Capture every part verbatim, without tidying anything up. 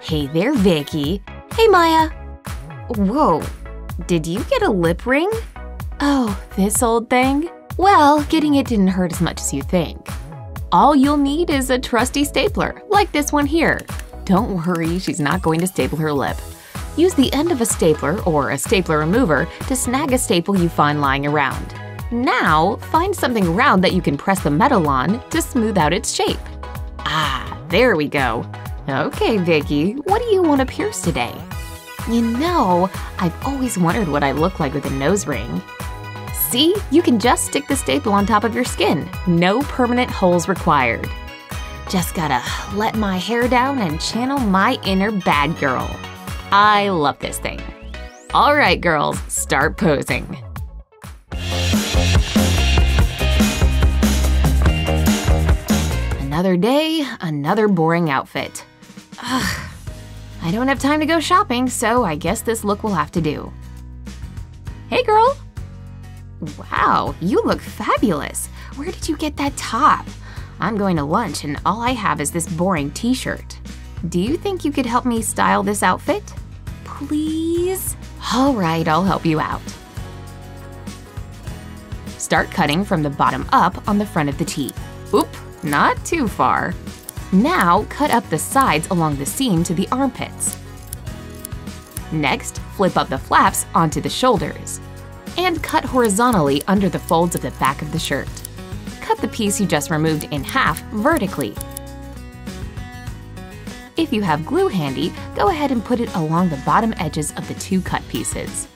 Hey there, Vicky. Hey, Maya. Whoa, did you get a lip ring? Oh, this old thing? Well, getting it didn't hurt as much as you think. All you'll need is a trusty stapler, like this one here. Don't worry, she's not going to staple her lip. Use the end of a stapler or a stapler remover to snag a staple you find lying around. Now, find something round that you can press the metal on to smooth out its shape. Ah, there we go. Okay, Vicky, what do you want to pierce today? You know, I've always wondered what I look like with a nose ring. See, you can just stick the staple on top of your skin. No permanent holes required. Just gotta let my hair down and channel my inner bad girl. I love this thing. All right, girls, start posing. Another day, another boring outfit. Ugh. I don't have time to go shopping, so I guess this look will have to do. Hey, girl! Wow, you look fabulous! Where did you get that top? I'm going to lunch and all I have is this boring t-shirt. Do you think you could help me style this outfit? Please? All right, I'll help you out. Start cutting from the bottom up on the front of the T. Oop, not too far. Now, cut up the sides along the seam to the armpits. Next, flip up the flaps onto the shoulders. And cut horizontally under the folds of the back of the shirt. Cut the piece you just removed in half vertically. If you have glue handy, go ahead and put it along the bottom edges of the two cut pieces.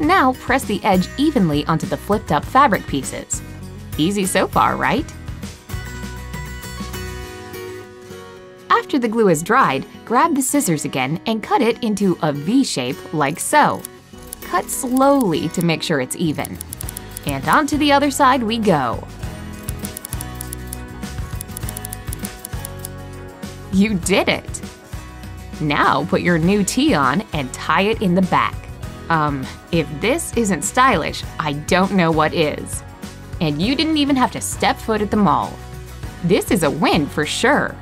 Now, press the edge evenly onto the flipped up fabric pieces. Easy so far, right? After the glue is dried, grab the scissors again and cut it into a V shape like so. Cut slowly to make sure it's even. And onto the other side we go. You did it! Now put your new T on and tie it in the back. Um, if this isn't stylish, I don't know what is. And you didn't even have to step foot at the mall. This is a win for sure.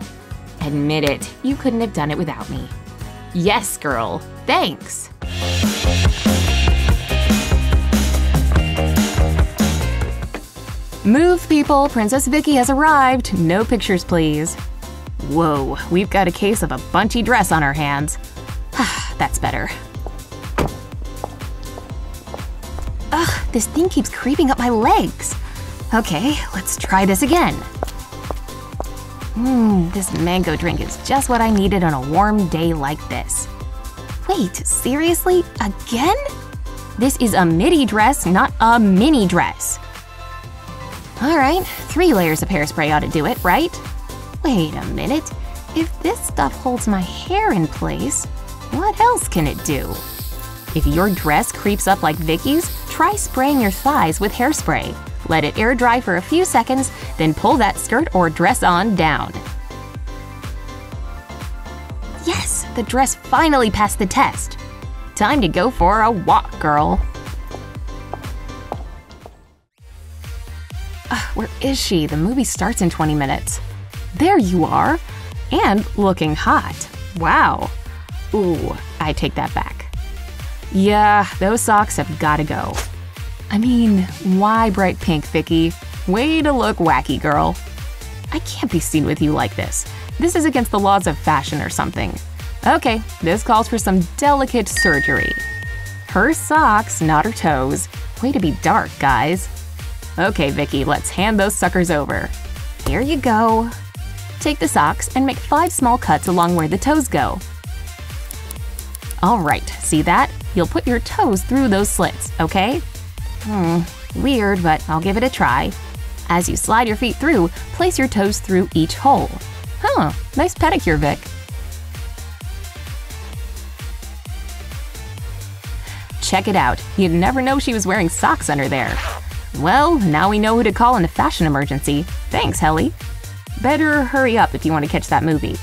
Admit it, you couldn't have done it without me. Yes, girl, thanks! Move, people, Princess Vicky has arrived. No pictures, please. Whoa, we've got a case of a bunchy dress on our hands. That's better. Ugh, this thing keeps creeping up my legs. Okay, let's try this again. Mmm, this mango drink is just what I needed on a warm day like this. Wait, seriously? Again? This is a midi dress, not a mini dress. Alright, three layers of hairspray ought to do it, right? Wait a minute. If this stuff holds my hair in place, what else can it do? If your dress creeps up like Vicky's, try spraying your thighs with hairspray. Let it air dry for a few seconds, then pull that skirt or dress on down. Yes, the dress finally passed the test. Time to go for a walk, girl. Ugh, where is she? The movie starts in twenty minutes. There you are! And looking hot. Wow. Ooh, I take that back. Yeah, those socks have gotta go. I mean, why bright pink, Vicky? Way to look wacky, girl. I can't be seen with you like this. This is against the laws of fashion or something. Okay, this calls for some delicate surgery. Her socks, not her toes. Way to be dark, guys. Okay, Vicky, let's hand those suckers over. Here you go. Take the socks and make five small cuts along where the toes go. All right, see that? You'll put your toes through those slits, okay? Hmm, weird, but I'll give it a try. As you slide your feet through, place your toes through each hole. Huh, nice pedicure, Vic. Check it out, you'd never know she was wearing socks under there. Well, now we know who to call in a fashion emergency. Thanks, Helly. Better hurry up if you want to catch that movie.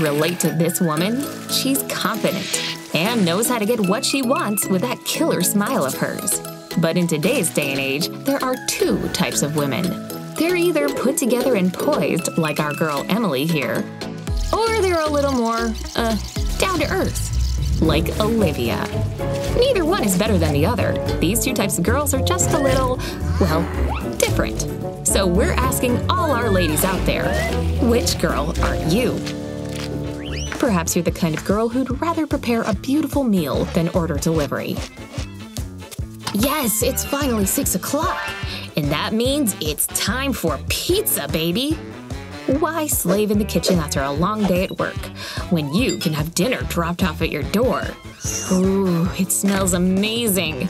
Relate to this woman? She's confident and knows how to get what she wants with that killer smile of hers. But in today's day and age, there are two types of women. They're either put together and poised, like our girl Emily here, or they're a little more, uh, down to earth, like Olivia. Neither one is better than the other. These two types of girls are just a little, well, different. So we're asking all our ladies out there, which girl are you? Perhaps you're the kind of girl who'd rather prepare a beautiful meal than order delivery. Yes, it's finally six o'clock, and that means it's time for pizza, baby! Why slave in the kitchen after a long day at work, when you can have dinner dropped off at your door? Ooh, it smells amazing!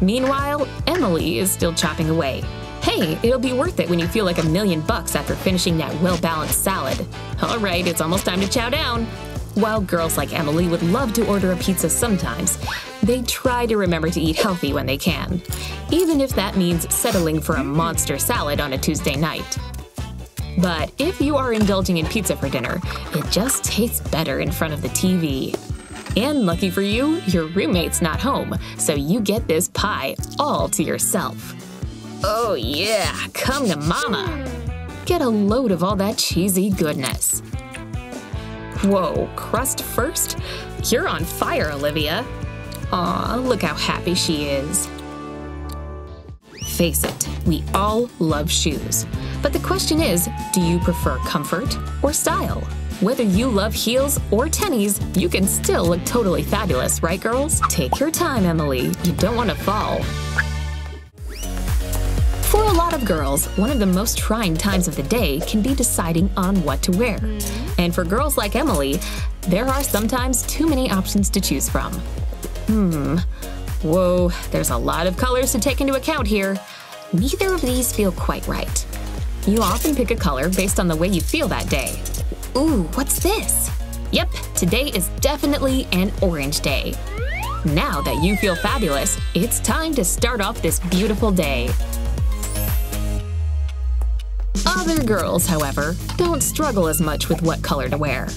Meanwhile, Emily is still chopping away. Hey, it'll be worth it when you feel like a million bucks after finishing that well-balanced salad. Alright, it's almost time to chow down! While girls like Emily would love to order a pizza sometimes, they try to remember to eat healthy when they can, even if that means settling for a monster salad on a Tuesday night. But if you are indulging in pizza for dinner, it just tastes better in front of the T V. And lucky for you, your roommate's not home, so you get this pie all to yourself. Oh yeah, come to mama! Get a load of all that cheesy goodness. Whoa, crust first? You're on fire, Olivia! Aw, look how happy she is. Face it, we all love shoes. But the question is, do you prefer comfort or style? Whether you love heels or tennies, you can still look totally fabulous, right girls? Take your time, Emily. You don't want to fall. For a lot of girls, one of the most trying times of the day can be deciding on what to wear. And for girls like Emily, there are sometimes too many options to choose from. Hmm. Whoa, there's a lot of colors to take into account here. Neither of these feel quite right. You often pick a color based on the way you feel that day. Ooh, what's this? Yep, today is definitely an orange day. Now that you feel fabulous, it's time to start off this beautiful day. Other girls, however, don't struggle as much with what color to wear.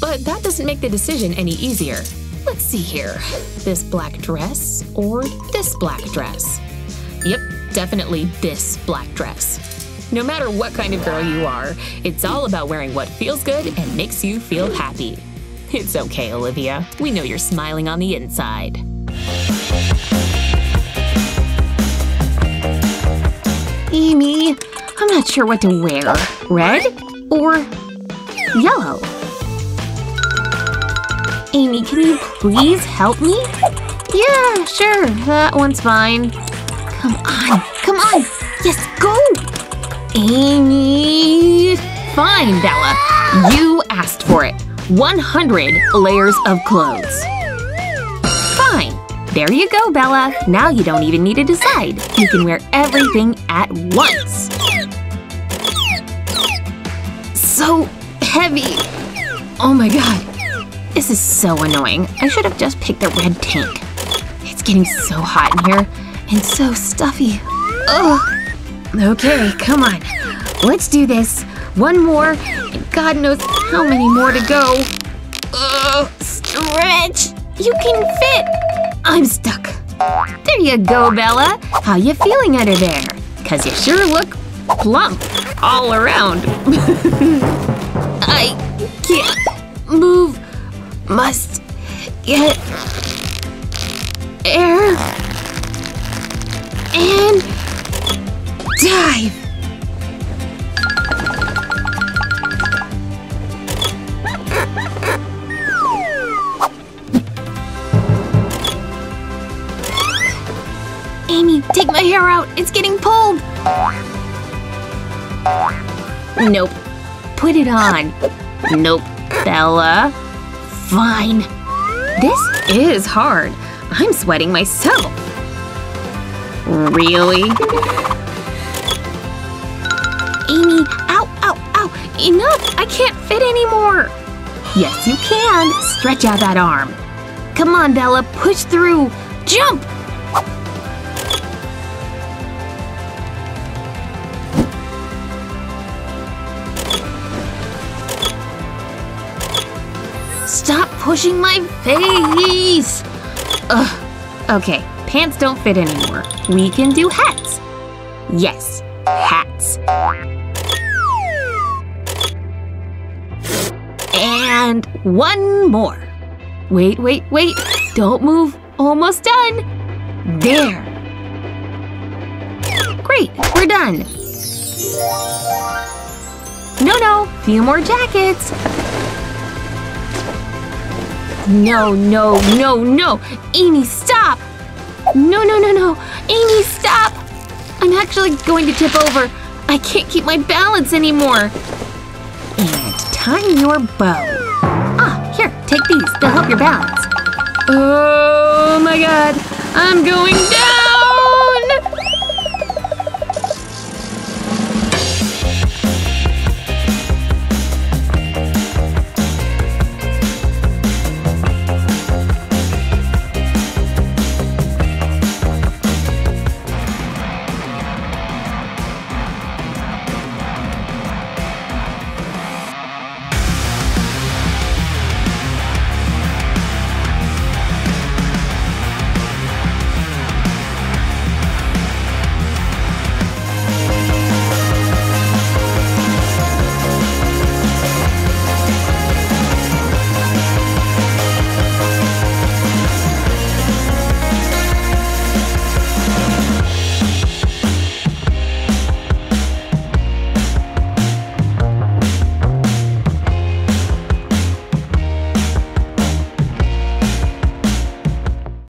But that doesn't make the decision any easier. Let's see here. This black dress or this black dress? Yep, definitely this black dress. No matter what kind of girl you are, it's all about wearing what feels good and makes you feel happy. It's okay, Olivia. We know you're smiling on the inside. Amy, I'm not sure what to wear. Red or yellow? Amy, can you please help me? Yeah, sure. That one's fine. Come on. Come on. Yes, go! Amy… Fine, Bella. You asked for it. one hundred layers of clothes. Fine. There you go, Bella. Now you don't even need to decide. You can wear everything at once. So heavy. Oh my god. This is so annoying. I should have just picked the red tank. It's getting so hot in here and so stuffy. Ugh. Okay, come on. Let's do this. One more, and God knows how many more to go. Ugh, stretch! You can fit! I'm stuck. There you go, Bella. How you feeling under there? 'Cause you sure look plump all around. I can't move. Must get air. And… dive! Amy, take my hair out! It's getting pulled! Nope. Put it on. Nope, Bella. Fine. This is hard. I'm sweating myself. Really? Amy, ow, ow, ow! Enough! I can't fit anymore! Yes, you can! Stretch out that arm. Come on, Bella, push through! Jump! Stop pushing my face! Ugh. Okay, pants don't fit anymore. We can do hats. Yes, hats. And one more. Wait, wait, wait. Don't move. Almost done. There. Great, we're done. No, no, few more jackets. No, no, no, no! Amy, stop! No, no, no, no! Amy, stop! I'm actually going to tip over. I can't keep my balance anymore. And tie your bow. Ah, here, take these. They'll help your balance. Oh my god, I'm going down!